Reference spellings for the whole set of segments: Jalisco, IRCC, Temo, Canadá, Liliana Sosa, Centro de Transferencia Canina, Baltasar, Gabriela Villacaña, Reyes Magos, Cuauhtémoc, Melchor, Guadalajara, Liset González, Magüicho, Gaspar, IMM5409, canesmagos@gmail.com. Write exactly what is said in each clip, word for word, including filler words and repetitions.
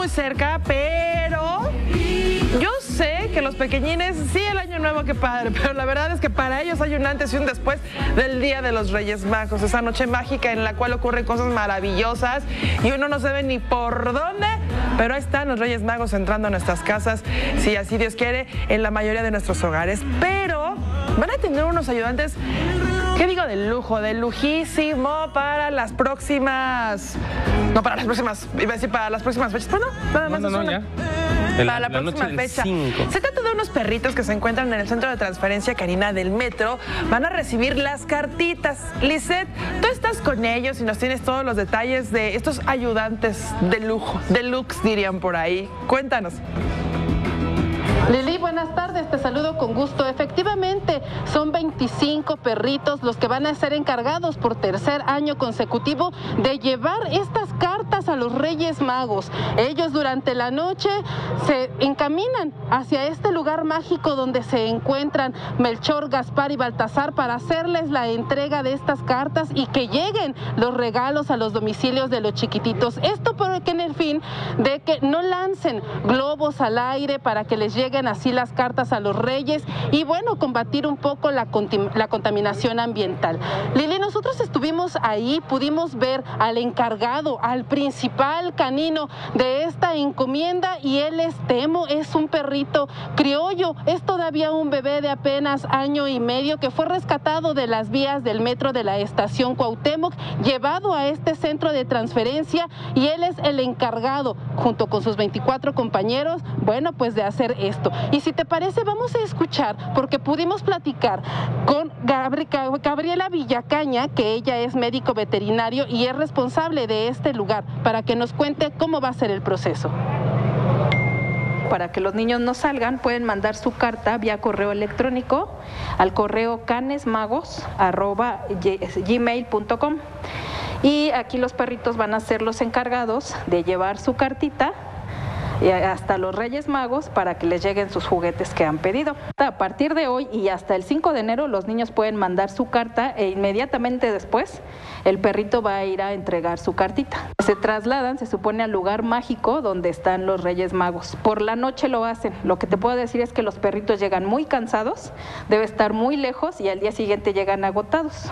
muy cerca, pero yo sé que los pequeñines, sí, el año nuevo, qué padre, pero la verdad es que para ellos hay un antes y un después del Día de los Reyes Magos, esa noche mágica en la cual ocurren cosas maravillosas y uno no sabe ni por dónde, pero ahí están los Reyes Magos entrando a nuestras casas, si así Dios quiere, en la mayoría de nuestros hogares, pero van a tener unos ayudantes, ¿qué digo? De lujo, de lujísimo para las próximas... No, para las próximas, iba a decir para las próximas fechas, pero no, nada más no, no, no, ya. Para la, la, la próxima fecha. cinco. Se trata de unos perritos que se encuentran en el centro de transferencia canina del metro. Van a recibir las cartitas. Liset, tú estás con ellos y nos tienes todos los detalles de estos ayudantes de lujo, deluxe dirían por ahí. Cuéntanos. Lili, buenas tardes, te saludo con gusto. Efectivamente, son veinticinco perritos los que van a ser encargados por tercer año consecutivo de llevar estas cartas a los Reyes Magos. Ellos durante la noche se encaminan hacia este lugar mágico donde se encuentran Melchor, Gaspar y Baltasar para hacerles la entrega de estas cartas y que lleguen los regalos a los domicilios de los chiquititos. Esto porque en el fin de que no lancen globos al aire para que les lleguen así las cartas a los reyes y bueno, combatir un poco la, la contaminación ambiental. Lili, nosotros estuvimos ahí, pudimos ver al encargado, al principal canino de esta encomienda y él es Temo, es un perrito criollo, es todavía un bebé de apenas año y medio que fue rescatado de las vías del metro de la estación Cuauhtémoc, llevado a este centro de transferencia y él es el encargado, junto con sus veinticuatro compañeros, bueno, pues de hacer esto. Y si te parece, vamos a escuchar, porque pudimos platicar con Gabri Gabriela Villacaña, que ella es médico veterinario y es responsable de este lugar, para que nos cuente cómo va a ser el proceso. Para que los niños no salgan, pueden mandar su carta vía correo electrónico al correo canes magos arroba gmail punto com. Y aquí los perritos van a ser los encargados de llevar su cartita hasta los Reyes Magos para que les lleguen sus juguetes que han pedido. A partir de hoy y hasta el cinco de enero los niños pueden mandar su carta e inmediatamente después el perrito va a ir a entregar su cartita. Se trasladan, se supone, al lugar mágico donde están los Reyes Magos. Por la noche lo hacen. Lo que te puedo decir es que los perritos llegan muy cansados, debe estar muy lejos y al día siguiente llegan agotados.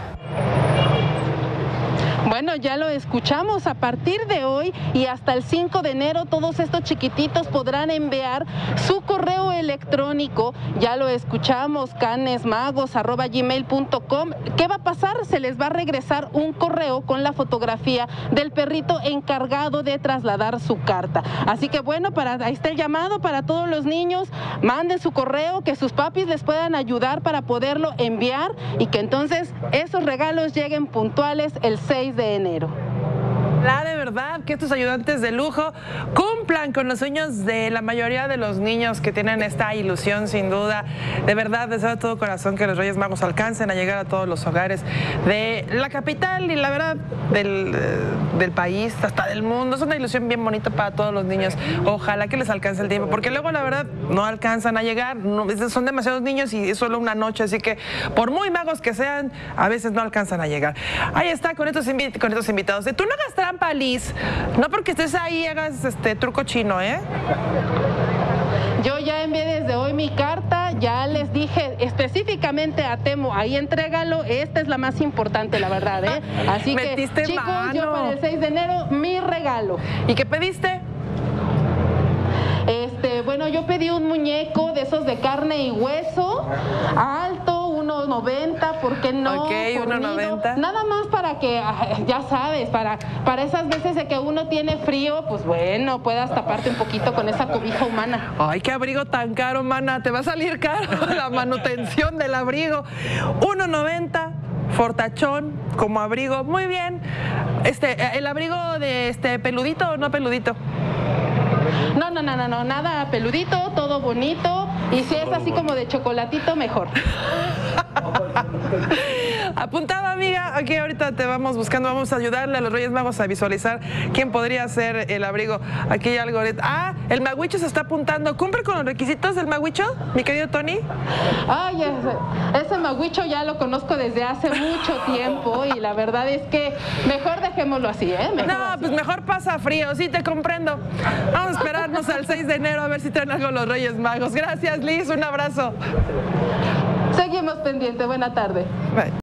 Bueno, ya lo escuchamos, a partir de hoy y hasta el cinco de enero todos estos chiquititos podrán enviar su correo electrónico, ya lo escuchamos, canes magos arroba gmail punto com. ¿Qué va a pasar? Se les va a regresar un correo con la fotografía del perrito encargado de trasladar su carta. Así que bueno, para, ahí está el llamado para todos los niños, manden su correo, que sus papis les puedan ayudar para poderlo enviar y que entonces esos regalos lleguen puntuales el seis de enero. La de verdad que estos ayudantes de lujo cumplan con los sueños de la mayoría de los niños que tienen esta ilusión, sin duda. De verdad, deseo de todo corazón que los Reyes Magos alcancen a llegar a todos los hogares de la capital y la verdad del, del país, hasta del mundo. Es una ilusión bien bonita para todos los niños. Ojalá que les alcance el tiempo, porque luego la verdad no alcanzan a llegar. No, son demasiados niños y es solo una noche, así que por muy magos que sean, a veces no alcanzan a llegar. Ahí está, con estos, invi con estos invitados. Tú no gastarás Paliz, no porque estés ahí hagas este truco chino, ¿eh? Yo ya envié desde hoy mi carta, ya les dije específicamente a Temo, ahí entrégalo, esta es la más importante, la verdad, ¿eh? Así que, chicos, mano. Yo para el seis de enero, mi regalo. ¿Y qué pediste? Este, bueno, yo pedí un muñeco de esos de carne y hueso, alto, uno noventa, ¿por qué no? Ok, uno noventa. Nada más para que, ya sabes, para, para esas veces de que uno tiene frío, pues bueno, puedas taparte un poquito con esa cobija humana. Ay, qué abrigo tan caro, mana, te va a salir caro la manutención del abrigo. uno noventa, fortachón, como abrigo, muy bien. Este, ¿el abrigo de este peludito o no peludito? No, no, no, no, no, nada peludito, todo bonito. Y si es así como de chocolatito, mejor. Apuntada, amiga. Aquí ahorita te vamos buscando. Vamos a ayudarle a los Reyes Magos a visualizar quién podría ser el abrigo. Aquí hay algo. Ah, el Magüicho se está apuntando. ¿Cumple con los requisitos del Magüicho, mi querido Tony? Ay, ese, ese Magüicho ya lo conozco desde hace mucho tiempo y la verdad es que mejor dejémoslo así, ¿eh? Mejor no, así. Pues mejor pasa frío. Sí, te comprendo. Vamos a esperarnos al seis de enero a ver si traen algo los Reyes Magos. Gracias, Liz. Un abrazo. Seguimos pendiente. Buena tarde. Bye.